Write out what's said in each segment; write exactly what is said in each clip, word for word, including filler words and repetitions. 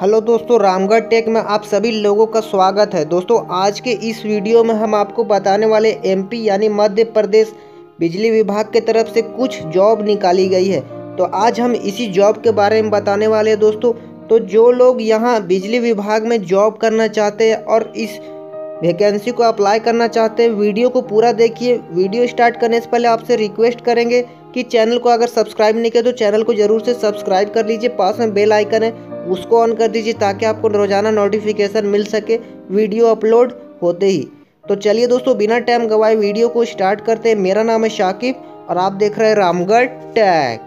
Hello दोस्तों, Ramgarh take में आप सभी लोगों का स्वागत है। दोस्तों, आज के इस वीडियो में हम आपको बताने वाले एमपी यानी मध्य प्रदेश बिजली विभाग के तरफ से कुछ जॉब निकाली गई है, तो आज हम इसी जॉब के बारे में बताने वाले हैं। दोस्तों, तो जो लोग यहां बिजली विभाग में जॉब करना चाहते हैं और इस वैकेंसी को अप्लाई करना चाहते हैं, वीडियो को पूरा देखिए। वीडियो स्टार्ट करने से पहले आपसे रिक्वेस्ट करेंगे कि चैनल को अगर सब्सक्राइब नहीं किया तो चैनल को जरूर से सब्सक्राइब कर लीजिए। पास में बेल आइकन है, उसको ऑन कर दीजिए ताकि आपको रोजाना नोटिफिकेशन मिल सके वीडियो अपलोड होते ही। तो चलिए दोस्तों, बिना टाइम गवाए वीडियो को स्टार्ट करते हैं। मेरा नाम है शाकिब और आप देख रहे हैं रामगढ़ टेक।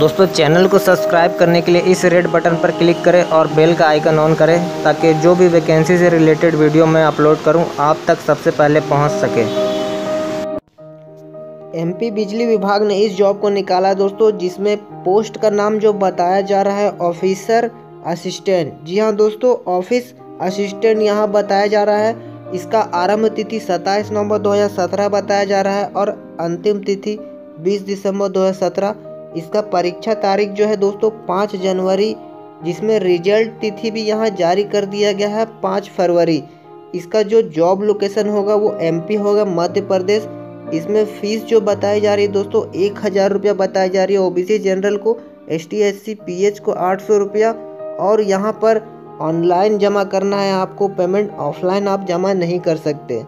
दोस्तों, चैनल को सब्सक्राइब करने के लिए इस रेड बटन पर क्लिक करें और बेल का आइकन ऑन करें ताकि जो भी वैकेंसी से रिलेटेड वीडियो मैं अपलोड करूँ आप तक सबसे पहले पहुँच सके। एमपी बिजली विभाग ने इस जॉब को निकाला है दोस्तों, जिसमें पोस्ट का नाम जो बताया जा रहा है ऑफिसर असिस्टेंट। जी हाँ दोस्तों, ऑफिस असिस्टेंट यहाँ बताया जा रहा है। इसका आरंभ तिथि सत्ताईस नवंबर दो हज़ार सत्रह बताया जा रहा है और अंतिम तिथि बीस दिसंबर दो हज़ार सत्रह। इसका परीक्षा तारीख जो है दोस्तों पाँच जनवरी, जिसमें रिजल्ट तिथि भी यहाँ जारी कर दिया गया है पाँच फरवरी। इसका जो जॉब लोकेशन होगा वो एमपी होगा, मध्य प्रदेश। इसमें फीस जो बताई जा रही है दोस्तों एक हज़ार रुपया बताई जा रही है। ओबीसी जनरल को, एसटी एससी पीएच को आठ सौ रुपया, और यहाँ पर ऑनलाइन जमा करना है आपको पेमेंट, ऑफलाइन आप जमा नहीं कर सकते।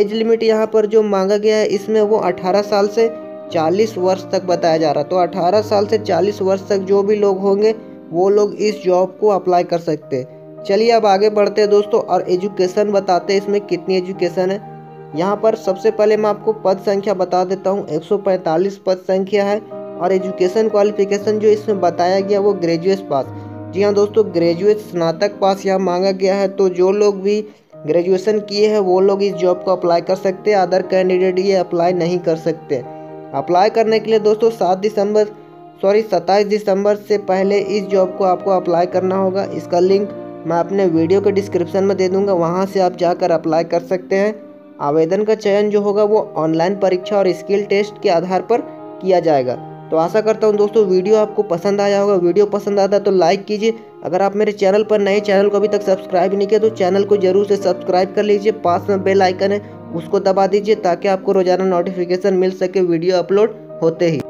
एज लिमिट यहाँ पर जो मांगा गया है इसमें वो अठारह साल से चालीस वर्ष तक बताया जा रहा है। तो अठारह साल से चालीस वर्ष तक जो भी लोग होंगे वो लोग इस जॉब को अप्लाई कर सकते हैं। चलिए अब आगे बढ़ते हैं दोस्तों और एजुकेशन बताते हैं, इसमें कितनी एजुकेशन है। यहाँ पर सबसे पहले मैं आपको पद संख्या बता देता हूँ, एक सौ पैंतालीस पद संख्या है। और एजुकेशन क्वालिफिकेशन जो इसमें बताया गया वो ग्रेजुएट पास। जी हाँ दोस्तों, ग्रेजुएट स्नातक पास यहाँ मांगा गया है। तो जो लोग भी ग्रेजुएशन किए हैं वो लोग इस जॉब को अप्लाई कर सकते हैं, अदर कैंडिडेट ये अप्लाई नहीं कर सकते। अप्लाई करने के लिए दोस्तों सात दिसंबर सॉरी सत्ताईस दिसंबर से पहले इस जॉब को आपको अप्लाई करना होगा। इसका लिंक मैं अपने वीडियो के डिस्क्रिप्शन में दे दूँगा, वहाँ से आप जाकर अप्लाई कर सकते हैं। आवेदन का चयन जो होगा वो ऑनलाइन परीक्षा और स्किल टेस्ट के आधार पर किया जाएगा। तो आशा करता हूँ दोस्तों वीडियो आपको पसंद आया होगा। वीडियो पसंद आता है तो लाइक कीजिए। अगर आप मेरे चैनल पर नए, चैनल को अभी तक सब्सक्राइब नहीं किया तो चैनल को जरूर से सब्सक्राइब कर लीजिए। पास में बेल आइकन है, उसको दबा दीजिए ताकि आपको रोजाना नोटिफिकेशन मिल सके वीडियो अपलोड होते ही।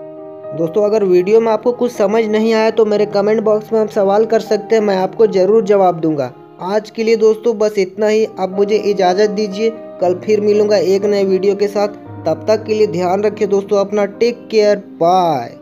दोस्तों, अगर वीडियो में आपको कुछ समझ नहीं आया तो मेरे कमेंट बॉक्स में आप सवाल कर सकते हैं, मैं आपको ज़रूर जवाब दूँगा। आज के लिए दोस्तों बस इतना ही, अब मुझे इजाज़त दीजिए। कल फिर मिलूंगा एक नए वीडियो के साथ, तब तक के लिए ध्यान रखिए दोस्तों अपना। Take care, bye.